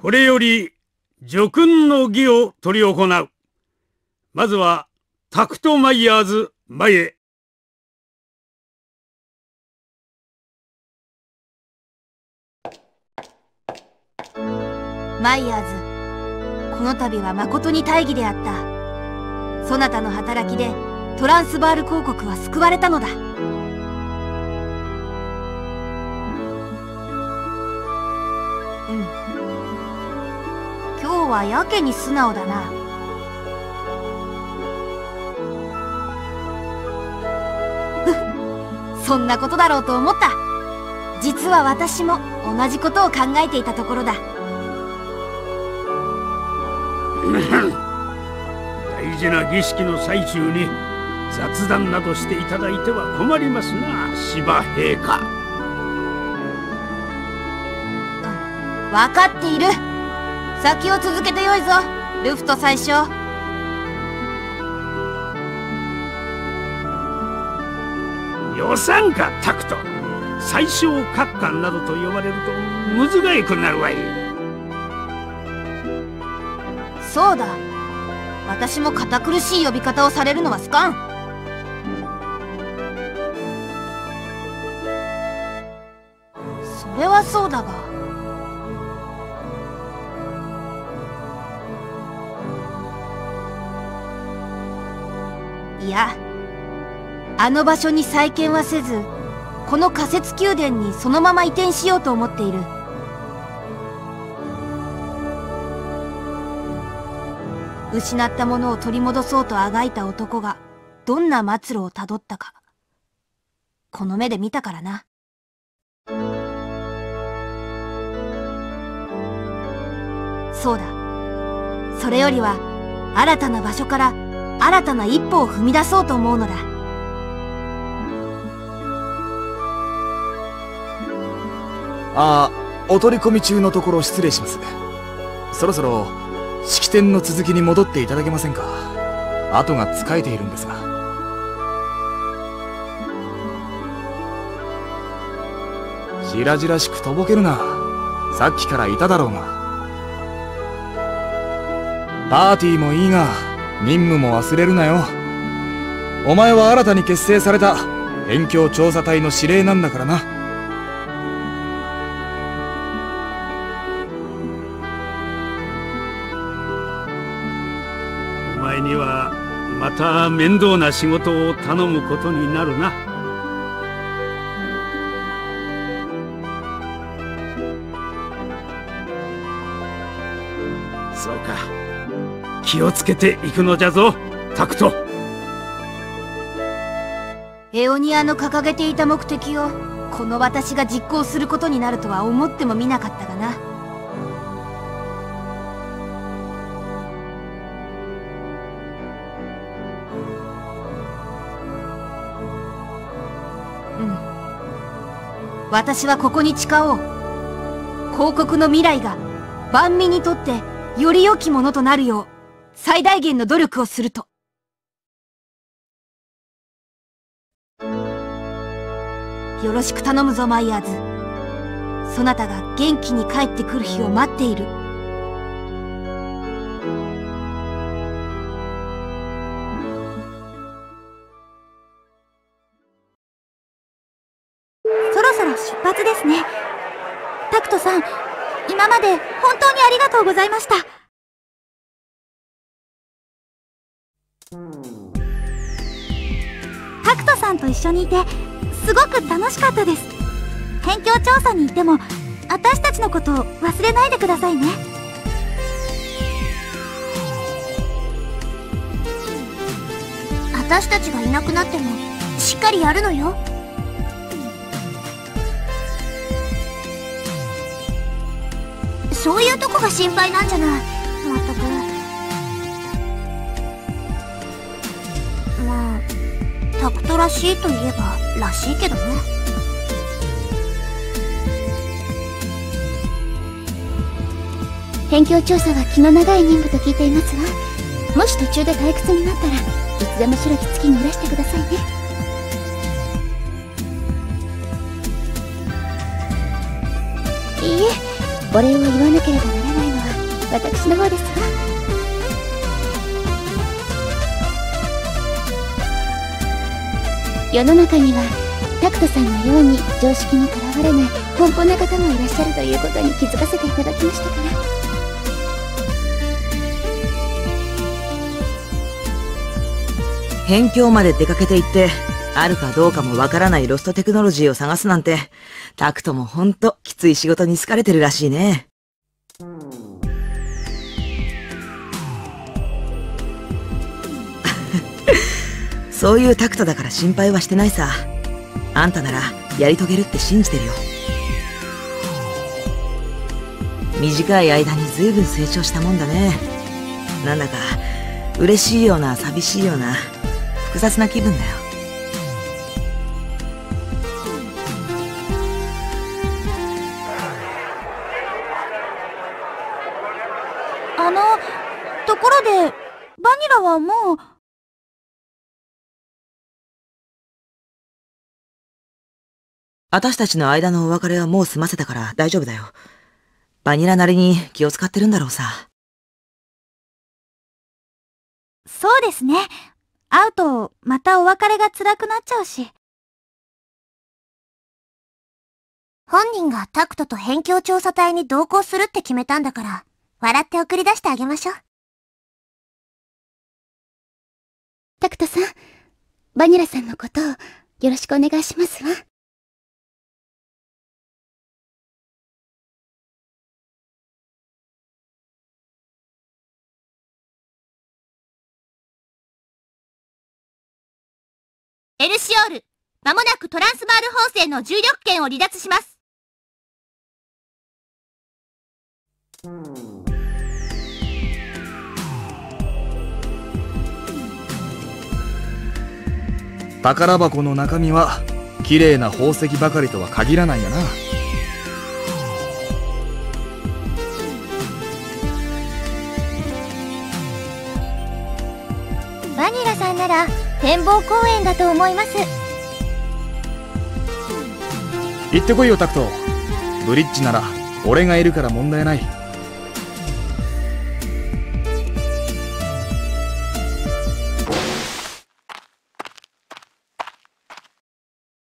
これより叙勲の儀を執り行う。まずはタクト・マイヤーズ前へ。マイヤーズ、この度は誠に大義であった。そなたの働きでトランスバール公国は救われたのだ。今日はやけに素直だな。そんなことだろうと思った。実は私も同じことを考えていたところだ。大事な儀式の最中に雑談などしていただいては困りますな、芝陛下。分かっている。先を続けてよいぞ、ルフト宰相。予算かタクト。宰相閣下などと呼ばれるとむずがいくなるわい。そうだ、私も堅苦しい呼び方をされるのはすかん。それはそうだが。いや、あの場所に再建はせず、この仮設宮殿にそのまま移転しようと思っている。失ったものを取り戻そうとあがいた男がどんな末路をたどったか、この目で見たからな。そうだ、それよりは新たな場所から新たな一歩を踏み出そうと思うのだ。ああ、お取り込み中のところ失礼します。そろそろ式典の続きに戻っていただけませんか。後がつかえているんですが。白々しくとぼけるな。さっきからいただろうが。パーティーもいいが任務も忘れるなよ。お前は新たに結成された辺境調査隊の司令なんだからな。お前にはまた面倒な仕事を頼むことになるな。そうか、気をつけていくのじゃぞ、タクト。エオニアの掲げていた目的をこの私が実行することになるとは思ってもみなかったがな。うん、私はここに誓おう。公国の未来が万民にとってより良きものとなるよう最大限の努力をすると。よろしく頼むぞ、マイヤーズ。そなたが元気に帰ってくる日を待っている。そろそろ出発ですね。タクトさん、今まで本当にありがとうございました。タクトさんと一緒にいてすごく楽しかったです。辺境調査に行っても私たちのことを忘れないでくださいね。私たちがいなくなってもしっかりやるのよ。そういうとこが心配なんじゃない。まったく。タクトらしいといえばらしいけどね。辺境調査は気の長い任務と聞いていますが、もし途中で退屈になったらいつでも白き月にいらしてくださいね。いいえ、お礼を言わなければならないのは私の方ですが。世の中にはタクトさんのように常識にとらわれない奔放な方もいらっしゃるということに気づかせていただきましたから。辺境まで出かけていってあるかどうかもわからないロストテクノロジーを探すなんて、タクトもほんときつい仕事に好かれてるらしいね。そういうタクトだから心配はしてないさ。あんたならやり遂げるって信じてるよ。短い間に随分成長したもんだね。なんだか嬉しいような寂しいような複雑な気分だよ。ところでバニラはもう。私たちの間のお別れはもう済ませたから大丈夫だよ。バニラなりに気を使ってるんだろうさ。そうですね。会うとまたお別れが辛くなっちゃうし。本人がタクトと辺境調査隊に同行するって決めたんだから、笑って送り出してあげましょう。タクトさん、バニラさんのことをよろしくお願いしますわ。エルシオール、まもなくトランスバール方正の重力圏を離脱します。宝箱の中身は綺麗な宝石ばかりとは限らないやな。バニラさんなら展望公園だと思います。行ってこいよタクト。ブリッジなら俺がいるから問題ない。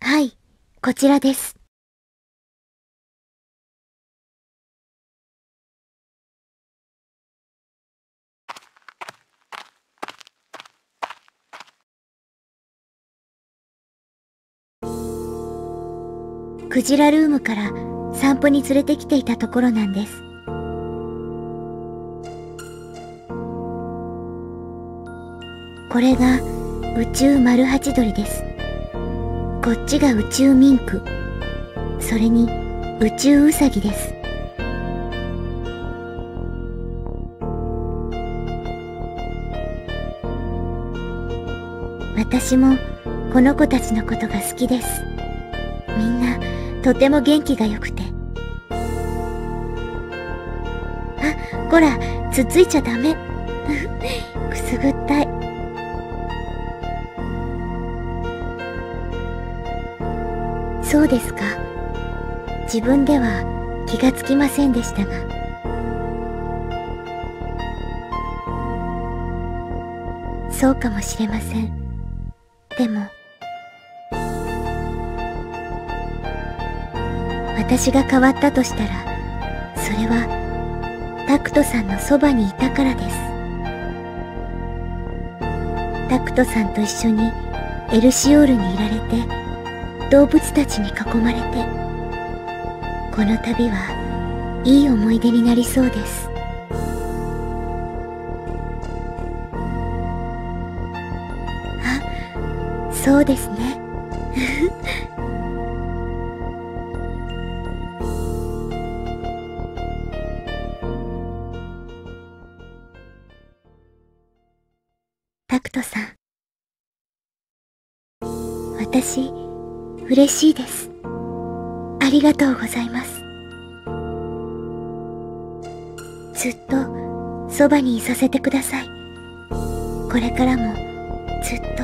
はい、こちらです。クジラルームから散歩に連れてきていたところなんです。これが宇宙マルハチドリです。こっちが宇宙ミンク、それに宇宙ウサギです。私もこの子たちのことが好きです。みんなとても元気がよくて。あ、こら、つっついちゃダメ。くすぐったい。そうですか。自分では気がつきませんでしたが。そうかもしれません。でも私が変わったとしたら、それはタクトさんのそばにいたからです。タクトさんと一緒にエルシオールにいられて、動物たちに囲まれて、この旅はいい思い出になりそうです。あ、そうですね。私、嬉しいです。ありがとうございます。ずっとそばにいさせてください。これからもずっと。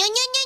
にょにょにょ